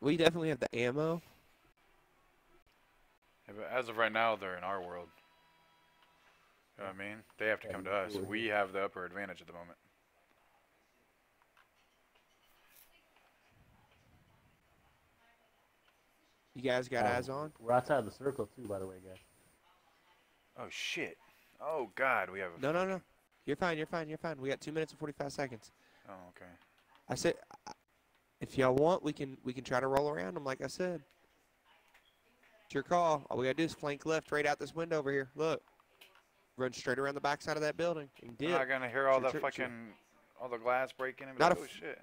We definitely have the ammo. Yeah, but as of right now, they're in our world. You know what I mean? They have to come to us. We have the upper advantage at the moment. You guys got eyes on? We're outside of the circle, too, by the way, guys. Oh, shit. Oh, God, we have a... No. You're fine, you're fine. We got 2 minutes and 45 seconds. Oh, okay. I said, if y'all want, we can try to roll around them, like I said. It's your call. All we got to do is flank left right out this window over here. Look. Run straight around the backside of that building. And dip. I'm not going to hear all the fucking... all the glass breaking and be like, oh, shit.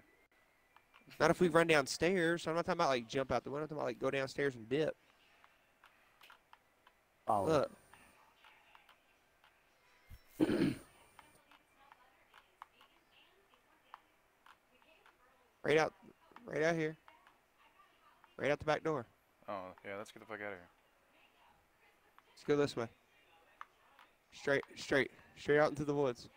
Not if we run downstairs. I'm not talking about like jump out the window. I'm talking about like go downstairs and dip. Oh. Look. right out here. Right out the back door. Oh yeah, let's get the fuck out of here. Let's go this way. Straight out into the woods.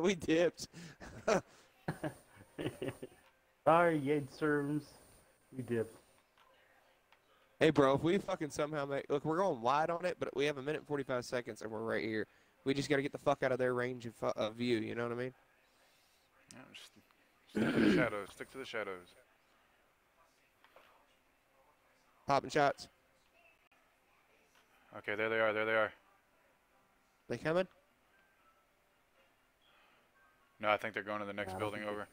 We dipped. Sorry, Yade servants. We dipped. Hey, bro, if we fucking somehow make... Look, we're going wide on it, but we have a minute and 45 seconds, and we're right here. We just got to get the fuck out of their range of view, you know what I mean? Yeah, just stick to the shadows. Stick to the shadows. Popping shots. Okay, there they are. There they are. They coming? No, I think they're going to the next building over.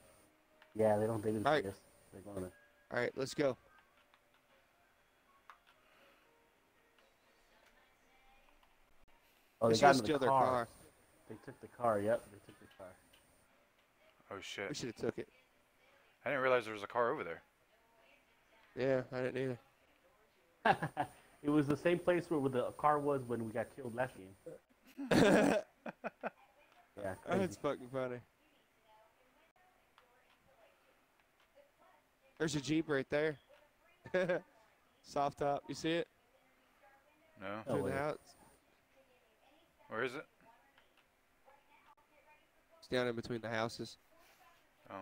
Yeah, they don't think it's this. They're going to. All right, let's go. Oh, they got into the car. They took the car. Yep, they took the car. Oh shit. We should have took it. I didn't realize there was a car over there. Yeah, I didn't either. It was the same place where the car was when we got killed last game. Yeah, that's fucking funny. There's a Jeep right there. Soft top. You see it? No. Through the house. Where is it? It's down in between the houses. Oh.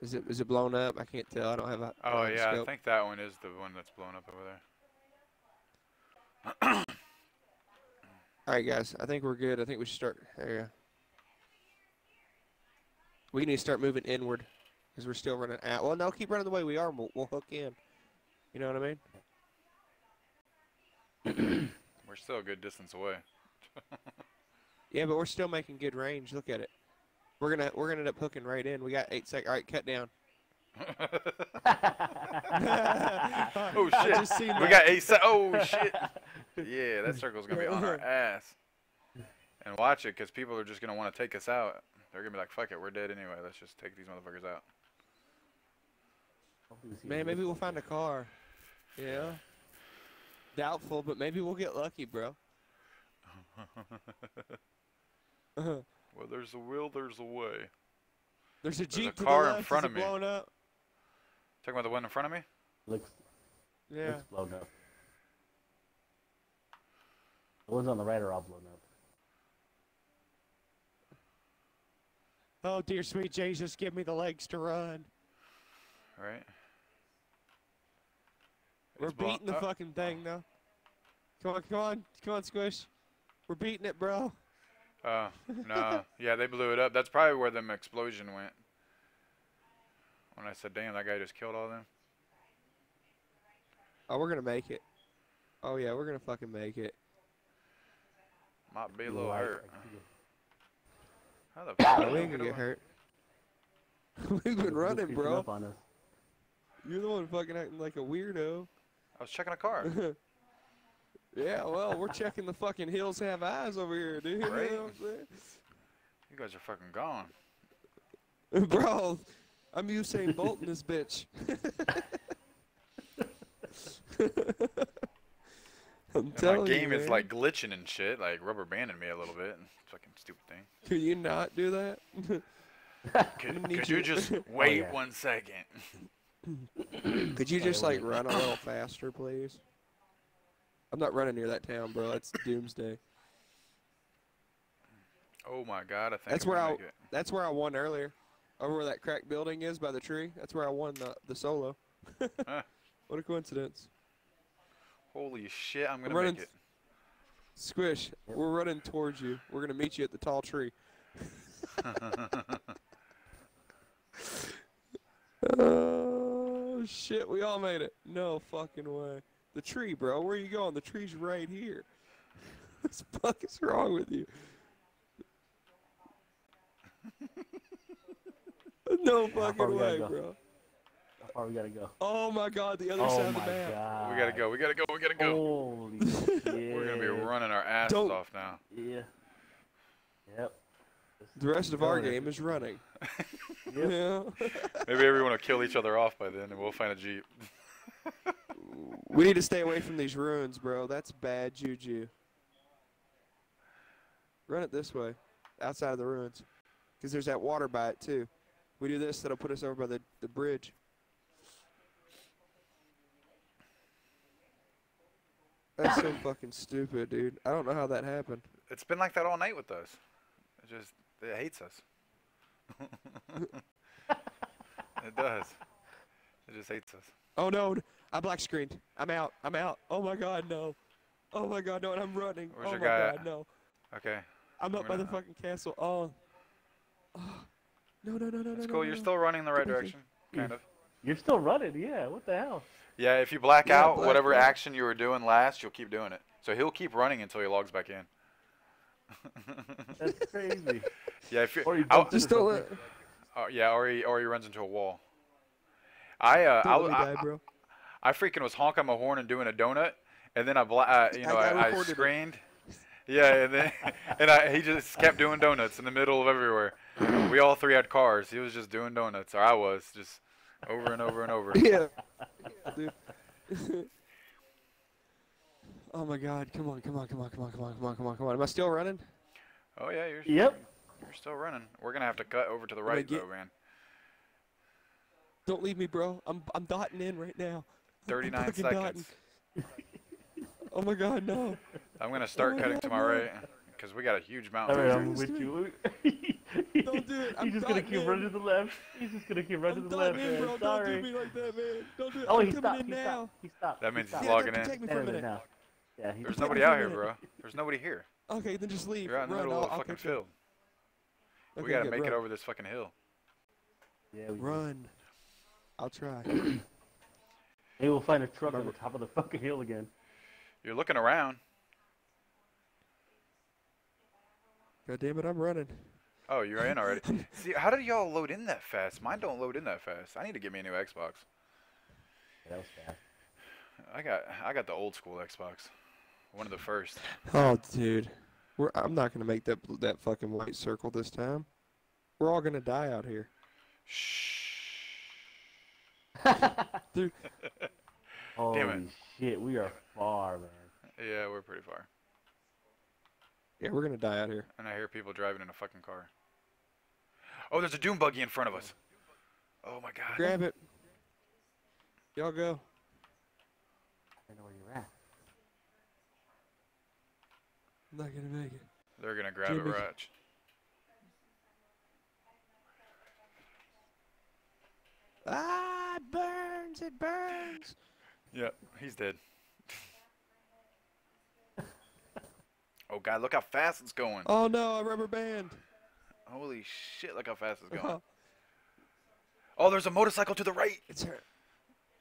Is it blown up? I can't tell. I don't have a... Oh, yeah. Scope. I think that one is the one that's blown up over there. All right, guys. I think we're good. I think we should start... There you go. We need to start moving inward because we're still running out. Well, no, keep running the way we are. We'll hook in. You know what I mean? We're still a good distance away. Yeah, but we're still making good range. Look at it. We're gonna end up hooking right in. We got 8 seconds. All right, cut down. Oh shit! We got 8 seconds. Oh shit! Yeah, that circle's gonna be on our ass. And watch it, cause people are just gonna want to take us out. They're gonna be like, "Fuck it, we're dead anyway. Let's just take these motherfuckers out." Man, maybe we'll find a car. Yeah. Doubtful, but maybe we'll get lucky, bro. Well, there's a will, there's a way. There's a Jeep to the left. There's a car in front of me. Blown up. Talking about the one in front of me? Looks blown up. The ones on the right are all blown up. Oh, dear sweet Jesus, give me the legs to run. All right. We're beating the fucking thing, though. Come on, Squish. We're beating it, bro. No. Yeah, they blew it up. That's probably where the explosion went. When I said, damn, that guy just killed all them. Oh, we're going to make it. Oh, yeah, we're going to fucking make it. Might be a little hurt. How the fuck? We ain't going to get hurt. We've been running, bro. You're the one fucking acting like a weirdo. I was checking a car. Yeah, well, we're checking the fucking hills have eyes over here, dude. Right? You know what I'm saying? You guys are fucking gone. Bro, I'm Usain Bolt in this bitch. I'm telling you, my game is like glitching and shit, like rubber banding me a little bit. Fucking stupid thing. Could you not do that? could you just wait 1 second? Could you just like run a little faster, please? I'm not running near that town, bro. That's doomsday. Oh my God! I think that's where that's where I won earlier, over where that cracked building is by the tree. That's where I won the solo. Huh. What a coincidence! Holy shit! I'm gonna make it. Squish, we're running towards you. We're gonna meet you at the tall tree. Oh shit! We all made it. No fucking way. The tree, bro. Where are you going? The tree's right here. What the fuck is wrong with you? No fucking way, bro. How far we gotta go? Oh my God, the other side of the map. God. We gotta go. We gotta go. We gotta go. Holy shit! We're gonna be running our asses off now. Yeah. Yep. The rest of our game is running. Yeah. Maybe everyone will kill each other off by then, and we'll find a jeep. We need to stay away from these ruins, bro. That's bad juju. Run it this way, outside of the ruins, because there's that water by it too. We do this, that'll put us over by the bridge. That's so fucking stupid, dude. I don't know how that happened. It's been like that all night with us. It just, it hates us. It does. It just hates us. Oh no, I black screened. I'm out, I'm out. Oh my God, no. Oh my God, no, and I'm running. Where's your guy? God, no. Okay. I'm up by the fucking castle. Oh. No, no, no, no, no. That's cool. You're still running in the right direction, kind of. You're still running, yeah. What the hell? Yeah, if you black out whatever action you were doing last, you'll keep doing it. So he'll keep running until he logs back in. That's crazy. Yeah, if you just don't. Yeah, or he runs into a wall. I freaking was honking my horn and doing a donut, and then I screened. Yeah, and then he just kept doing donuts in the middle of everywhere. We all three had cars. He was just doing donuts, or I was just over and over and over. Yeah, yeah, dude. Oh my God! Come on! Come on! Come on! Come on! Come on! Come on! Come on! Come on! Am I still running? Oh yeah, you're. Yep. You're still running. We're gonna have to cut over to the right though, man. Don't leave me, bro. I'm dotting in right now. 39 seconds. Oh my God, no. I'm going to start cutting to my right because we got a huge mountain. I'm with you. Don't do it. He's just going to keep running to the left. He's just going to keep running to the left. Man. Sorry. Don't do me like that, man. Don't do it. Oh, he stopped. He stopped. That means he's logging in. Take me for a minute. Yeah, there's nobody out here, bro. There's nobody here. Okay, then just leave. You're out in the middle of the fucking field. We got to make it over this fucking hill. Yeah, run. I'll try. They will find a truck on the top of the fucking hill again. You're looking around. God damn it, I'm running. Oh, you're in already. See, how did y'all load in that fast? Mine don't load in that fast. I need to get me a new Xbox. Yeah, that was fast. I got the old school Xbox, one of the first. Oh, dude, I'm not gonna make that fucking white circle this time. We're all gonna die out here. Shh. Dude. Damn it. Shit, we are far, man. Yeah, we're pretty far. Yeah, we're gonna die out here. And I hear people driving in a fucking car. Oh, there's a dune buggy in front of us. Oh my God. Grab it. Y'all go. I know where you're at. I'm not gonna make it. They're gonna grab it, Raj. Ah, it burns, it burns. Yeah, he's dead. Oh God, look how fast it's going. Oh no, a rubber band. Holy shit, look how fast it's going. Oh, there's a motorcycle to the right. It's her.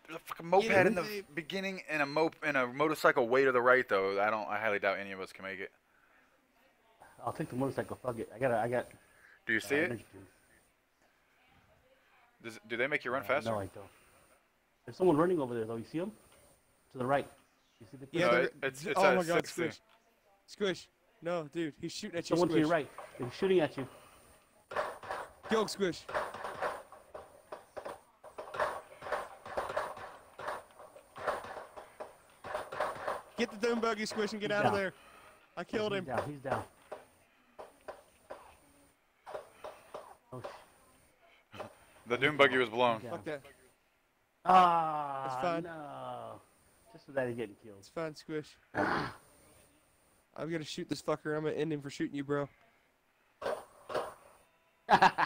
There's a fucking moped in the beginning and a motorcycle way to the right though. I highly doubt any of us can make it. I'll take the motorcycle, fuck it. Do you see it? Do they make you run faster? No, I don't. There's someone running over there, though. You see him? To the right. You see the person? Yeah, no, it's oh my God, 60. Squish. Squish. No, dude, he's shooting at you, Squish. Someone to your right. He's shooting at you. Go, Squish. Get the doom buggy, Squish, and get out of there. I killed him. Down. He's down. Oh, the doom buggy was blown. Fuck that. Ah, it's fine. No. Just without him getting killed. It's fine, Squish. I'm gonna shoot this fucker. I'm gonna end him for shooting you, bro.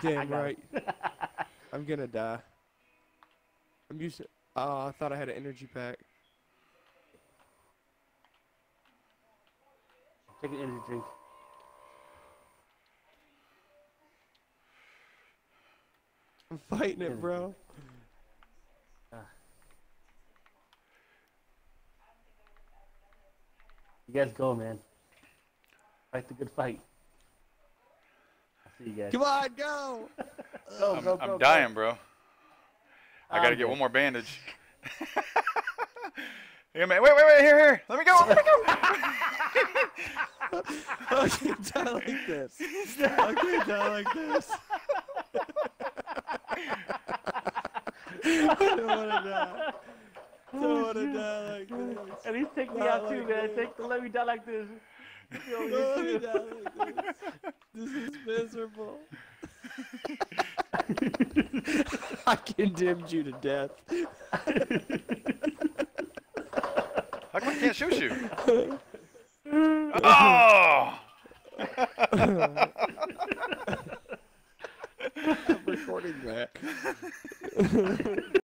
Damn right. I'm gonna die. I'm used to... Oh, I thought I had an energy pack. Take an energy drink. I'm fighting it, bro. You guys go, man. Fight the good fight. I'll see you guys. Come on, go! Go, go, go, I'm dying, bro. I gotta get one more bandage. Yeah, man. Wait, wait, wait! Here, here! Let me go! Let me go! I can't die like this. I can't die like this. I don't want to die. I don't want to die like this. At least take me out too, man. Let me die like this. Let me die like this. This is miserable. I condemned you to death. How come I can't shoot you? Oh! I'm recording that.